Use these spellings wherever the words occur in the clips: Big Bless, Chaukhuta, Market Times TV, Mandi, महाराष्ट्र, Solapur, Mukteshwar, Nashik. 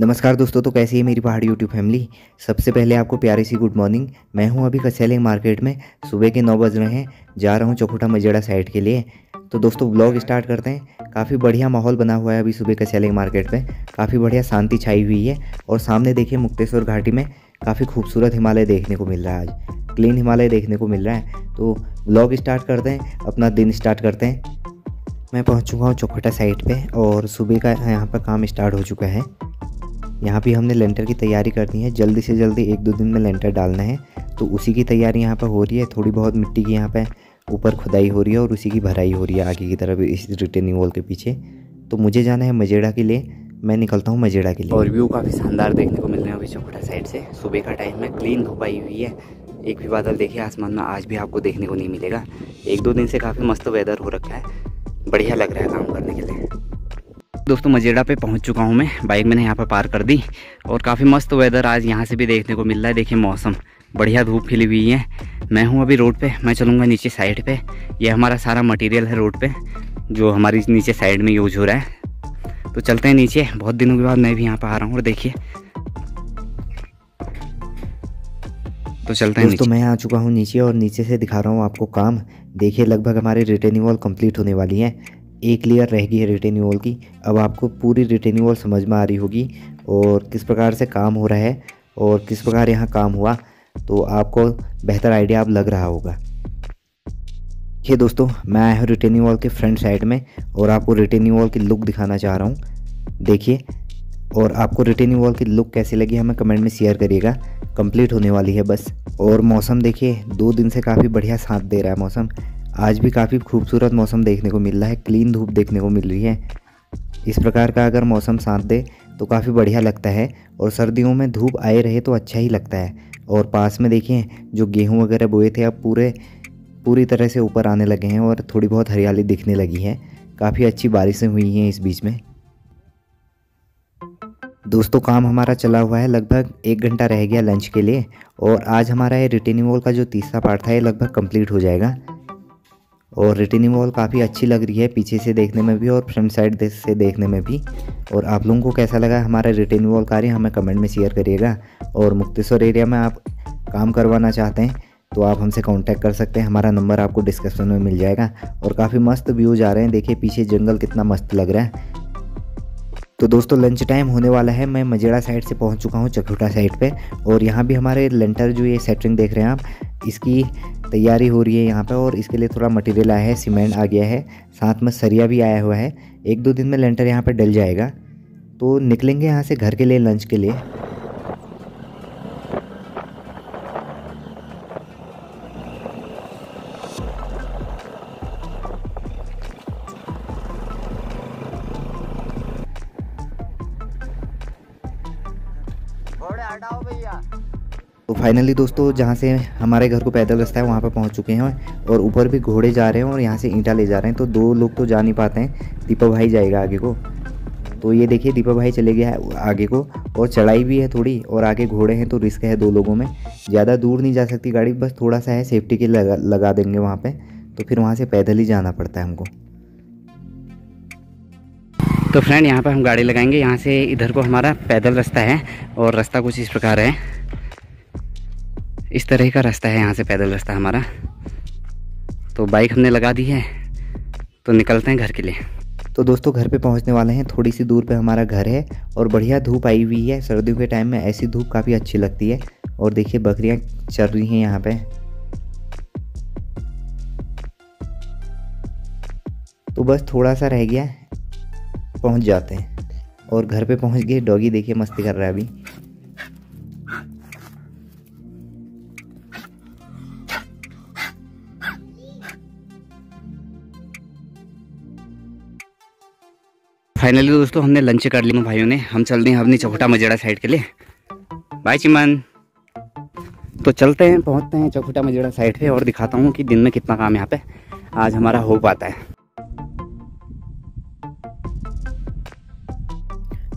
नमस्कार दोस्तों, तो कैसी है मेरी पहाड़ी यूट्यूब फैमिली। सबसे पहले आपको प्यारी सी गुड मॉर्निंग। मैं हूं अभी कसैलिंग मार्केट में, सुबह के 9 बज रहे हैं, जा रहा हूं चौखुटा मजेड़ा साइड के लिए। तो दोस्तों ब्लॉग स्टार्ट करते हैं। काफ़ी बढ़िया माहौल बना हुआ है अभी सुबह कसैलिंग मार्केट में, काफ़ी बढ़िया शांति छाई हुई है। और सामने देखिए मुक्तेश्वर घाटी में काफ़ी खूबसूरत हिमालय देखने को मिल रहा है, आज क्लीन हिमालय देखने को मिल रहा है। तो ब्लॉग स्टार्ट करते हैं, अपना दिन स्टार्ट करते हैं। मैं पहुँच चुका हूँ चौखुटा साइड पर और सुबह का यहाँ पर काम स्टार्ट हो चुका है। यहाँ पे हमने लेंटर की तैयारी करनी है, जल्दी से जल्दी 1-2 दिन में लेंटर डालना है, तो उसी की तैयारी यहाँ पर हो रही है। थोड़ी बहुत मिट्टी की यहाँ पे ऊपर खुदाई हो रही है और उसी की भराई हो रही है आगे की तरफ इस रिटेनिंग वॉल के पीछे। तो मुझे जाना है मजेड़ा के लिए, मैं निकलता हूँ मजेड़ा के लिए। और व्यू काफ़ी शानदार देखने को मिल रहा है अभी चौखुटा साइड से। सुबह का टाइम में क्लीन धुपाई हुई है, एक भी बादल देखिए आसमान में आज भी आपको देखने को नहीं मिलेगा। 1-2 दिन से काफ़ी मस्त वेदर हो रखा है, बढ़िया लग रहा है काम करने के लिए। दोस्तों मजेड़ा पे पहुंच चुका हूं मैं, बाइक मैंने यहाँ पर पार कर दी और काफ़ी मस्त वेदर आज यहाँ से भी देखने को मिल रहा है। देखिए मौसम बढ़िया, धूप खिली हुई है। मैं हूं अभी रोड पे, मैं चलूँगा नीचे साइड पे। यह हमारा सारा मटेरियल है रोड पे जो हमारी नीचे साइड में यूज हो रहा है। तो चलते हैं नीचे, बहुत दिनों के बाद मैं भी यहाँ पर आ रहा हूँ। और देखिए तो चलते हैं। तो मैं आ चुका हूँ नीचे और नीचे से दिखा रहा हूँ आपको काम। देखिए लगभग हमारी रिटेनिंग वॉल कंप्लीट होने वाली है, एक लेयर रह गई है रिटेनिंग वॉल की। अब आपको पूरी रिटेनिंग वॉल समझ में आ रही होगी और किस प्रकार से काम हो रहा है और किस प्रकार यहाँ काम हुआ, तो आपको बेहतर आइडिया अब लग रहा होगा। ये दोस्तों मैं आया हूँ रिटेनिंग वॉल के फ्रंट साइड में और आपको रिटेनिंग वॉल की लुक दिखाना चाह रहा हूँ। देखिए, और आपको रिटेनिंग वॉल की लुक कैसी लगी हमें कमेंट में शेयर करिएगा। कंप्लीट होने वाली है बस। और मौसम देखिए 2 दिन से काफ़ी बढ़िया साथ दे रहा है मौसम, आज भी काफ़ी खूबसूरत मौसम देखने को मिल रहा है, क्लीन धूप देखने को मिल रही है। इस प्रकार का अगर मौसम साथ दे तो काफ़ी बढ़िया लगता है और सर्दियों में धूप आए रहे तो अच्छा ही लगता है। और पास में देखिए जो गेहूं वगैरह बोए थे अब पूरी तरह से ऊपर आने लगे हैं और थोड़ी बहुत हरियाली दिखने लगी है। काफ़ी अच्छी बारिशें हुई हैं इस बीच में। दोस्तों काम हमारा चला हुआ है, लगभग 1 घंटा रह गया लंच के लिए। और आज हमारा ये रिटेनिंग वॉल का जो तीसरा पार्ट था ये लगभग कंप्लीट हो जाएगा। और रिटेनिंग वॉल काफ़ी अच्छी लग रही है पीछे से देखने में भी और फ्रंट साइड से देखने में भी। और आप लोगों को कैसा लगा हमारा रिटेनिंग वॉल कार्य हमें कमेंट में शेयर करिएगा। और मुक्तेश्वर एरिया में आप काम करवाना चाहते हैं तो आप हमसे कांटेक्ट कर सकते हैं, हमारा नंबर आपको डिस्क्रिप्शन में मिल जाएगा। और काफ़ी मस्त व्यूज आ रहे हैं, देखिए पीछे जंगल कितना मस्त लग रहा है। तो दोस्तों लंच टाइम होने वाला है, मैं मजेड़ा साइड से पहुंच चुका हूं चौखुटा साइड पे। और यहां भी हमारे लेंटर जो ये सेटरिंग देख रहे हैं आप, इसकी तैयारी हो रही है यहां पे। और इसके लिए थोड़ा मटेरियल आया है, सीमेंट आ गया है, साथ में सरिया भी आया हुआ है। 1-2 दिन में लेंटर यहां पे डल जाएगा। तो निकलेंगे यहाँ से घर के लिए, लंच के लिए। तो फाइनली दोस्तों जहाँ से हमारे घर को पैदल रास्ता है वहाँ पर पहुँच चुके हैं। और ऊपर भी घोड़े जा रहे हैं और यहाँ से ईंटा ले जा रहे हैं, तो 2 लोग तो जा नहीं पाते हैं, दीपा भाई जाएगा आगे को। तो ये देखिए दीपा भाई चले गया है आगे को। और चढ़ाई भी है थोड़ी और आगे घोड़े हैं तो रिस्क है 2 लोगों में। ज़्यादा दूर नहीं जा सकती गाड़ी, बस थोड़ा सा है, सेफ्टी के लगा देंगे वहाँ पर, तो फिर वहाँ से पैदल ही जाना पड़ता है हमको। तो फ्रेंड यहाँ पर हम गाड़ी लगाएंगे, यहाँ से इधर को हमारा पैदल रास्ता है और रास्ता कुछ इस प्रकार है, इस तरह का रास्ता है यहाँ से पैदल रास्ता हमारा। तो बाइक हमने लगा दी है, तो निकलते हैं घर के लिए। तो दोस्तों घर पे पहुँचने वाले हैं, थोड़ी सी दूर पे हमारा घर है और बढ़िया धूप आई हुई है। सर्दियों के टाइम में ऐसी धूप काफ़ी अच्छी लगती है। और देखिए बकरियाँ चर रही हैं यहाँ पर। तो बस थोड़ा सा रह गया, पहुंच जाते हैं। और घर पे पहुंच गए, डॉगी देखिए मस्ती कर रहा है अभी। फाइनली दोस्तों हमने लंच कर लिया भाइयों ने, हम चल रहे हैं अपनी चौखुटा मजेड़ा साइड के लिए। बाय चिमन। तो चलते हैं, पहुंचते हैं चौखुटा मजेड़ा साइड पे और दिखाता हूँ कि दिन में कितना काम यहाँ पे आज हमारा हो पाता है।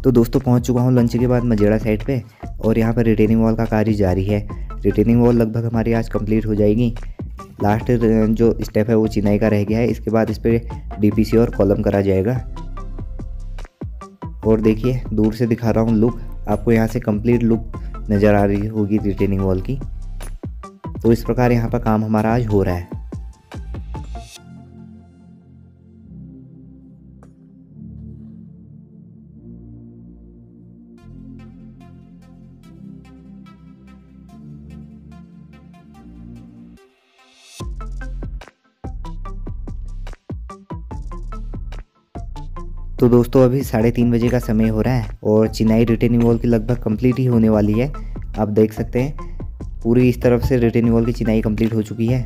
तो दोस्तों पहुंच चुका हूं लंच के बाद मजेड़ा साइड पे और यहां पर रिटेनिंग वॉल का कार्य जारी है। रिटेनिंग वॉल लगभग हमारी आज कंप्लीट हो जाएगी। लास्ट जो स्टेप है वो चिनाई का रह गया है, इसके बाद इस पर डीपीसी और कॉलम करा जाएगा। और देखिए दूर से दिखा रहा हूं लुक, आपको यहाँ से कंप्लीट लुक नज़र आ रही होगी रिटेनिंग वॉल की। तो इस प्रकार यहाँ पर काम हमारा आज हो रहा है। तो दोस्तों अभी 3:30 बजे का समय हो रहा है और चिनाई रिटेनिंग वॉल की लगभग कंप्लीट ही होने वाली है। आप देख सकते हैं पूरी इस तरफ से रिटेनिंग वॉल की चिनाई कंप्लीट हो चुकी है।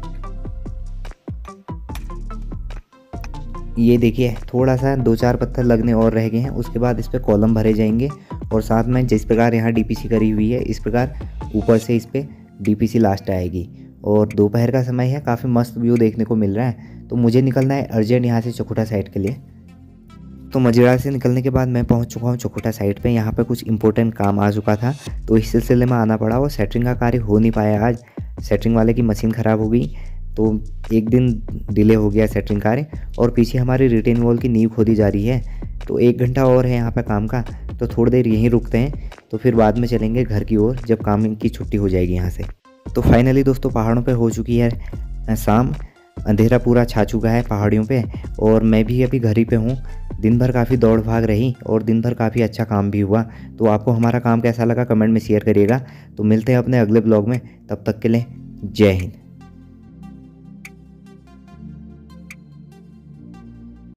ये देखिए थोड़ा सा 2-4 पत्थर लगने और रह गए हैं, उसके बाद इस पर कॉलम भरे जाएंगे और साथ में जिस प्रकार यहाँ डीपीसी करी हुई है इस प्रकार ऊपर से इस पर डीपीसी लास्ट आएगी। और दोपहर का समय है, काफ़ी मस्त व्यू देखने को मिल रहा है। तो मुझे निकलना है अर्जेंट यहाँ से चौखुटा साइड के लिए। तो मजेरा से निकलने के बाद मैं पहुंच चुका हूं चौखुटा साइड पे। यहाँ पे कुछ इंपॉर्टेंट काम आ चुका था तो इस सिलसिले में आना पड़ा और सेटरिंग का कार्य हो नहीं पाया आज। सेटरिंग वाले की मशीन ख़राब हो गई तो एक दिन डिले हो गया सेटरिंग कार्य। और पीछे हमारी रिटेन वॉल की नींव खोदी जा रही है तो 1 घंटा और है यहाँ पर काम का। तो थोड़ी देर यहीं रुकते हैं तो फिर बाद में चलेंगे घर की ओर जब काम की छुट्टी हो जाएगी यहाँ से। तो फाइनली दोस्तों पहाड़ों पर हो चुकी है शाम, अंधेरा पूरा छा चुका है पहाड़ियों पे और मैं भी अभी घर ही पे हूँ। दिन भर काफ़ी दौड़ भाग रही और दिन भर काफ़ी अच्छा काम भी हुआ। तो आपको हमारा काम कैसा लगा कमेंट में शेयर करिएगा। तो मिलते हैं अपने अगले ब्लॉग में, तब तक के लिए जय हिंद।